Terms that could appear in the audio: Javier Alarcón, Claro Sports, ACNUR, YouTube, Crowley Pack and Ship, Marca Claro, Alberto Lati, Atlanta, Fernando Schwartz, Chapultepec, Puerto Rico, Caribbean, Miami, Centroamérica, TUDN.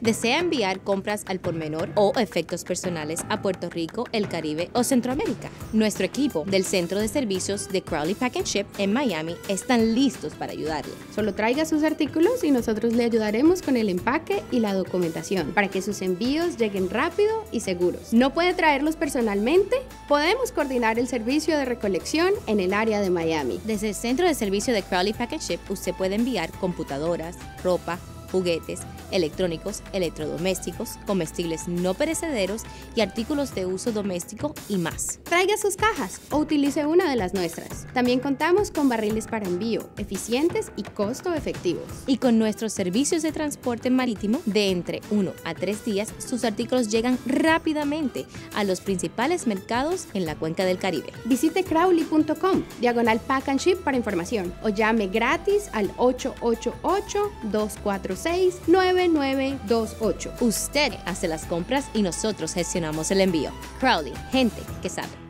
desea enviar compras al por menor o efectos personales a Puerto Rico, el Caribe o Centroamérica, nuestro equipo del Centro de Servicios de Crowley Pack and Ship en Miami están listos para ayudarle. Solo traiga sus artículos y nosotros le ayudaremos con el empaque y la documentación para que sus envíos lleguen rápido y seguros. ¿No puede traerlos personalmente? Podemos coordinar el servicio de recolección en el área de Miami. Desde el Centro de Servicio de Crowley Pack and Ship, usted puede enviar computadoras, ropa, juguetes, electrónicos, electrodomésticos, comestibles no perecederos y artículos de uso doméstico y más. Traiga sus cajas o utilice una de las nuestras. También contamos con barriles para envío, eficientes y costo efectivos. Y con nuestros servicios de transporte marítimo, de entre 1 a 3 días, sus artículos llegan rápidamente a los principales mercados en la cuenca del Caribe. Visite crowley.com/pack and ship para información o llame gratis al 888-246-9928. Usted hace las compras y nosotros gestionamos el envío. Crowley, gente que sabe.